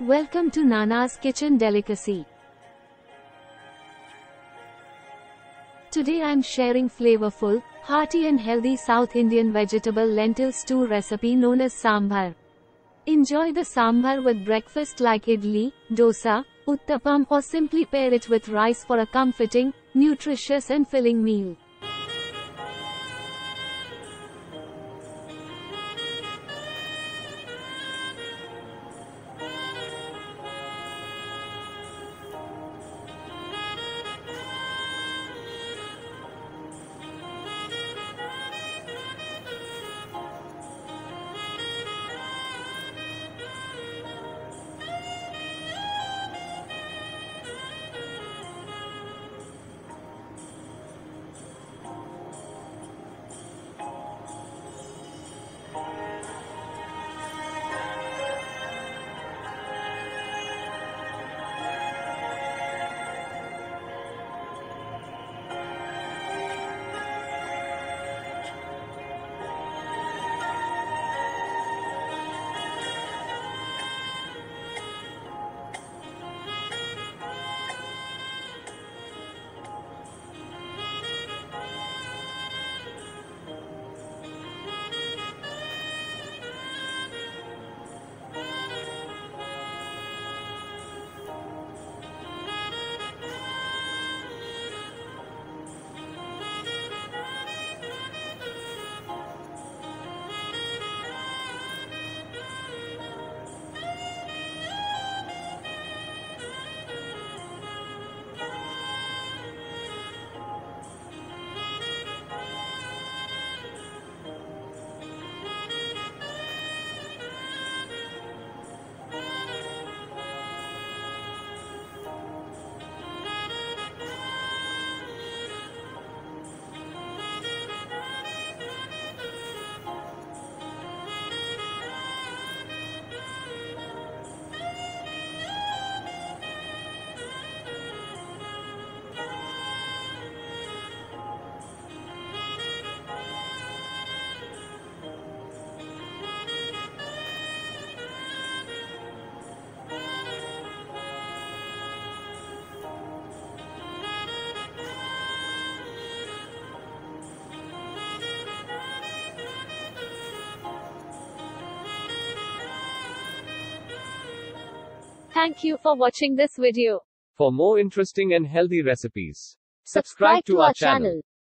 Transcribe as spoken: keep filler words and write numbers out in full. Welcome to Nana's Kitchen Delicacy. Today I am sharing flavorful, hearty and healthy South Indian vegetable lentil stew recipe known as sambar. Enjoy the sambar with breakfast like idli, dosa, uttapam or simply pair it with rice for a comforting, nutritious and filling meal. Thank you for watching this video. For more interesting and healthy recipes, subscribe to our channel.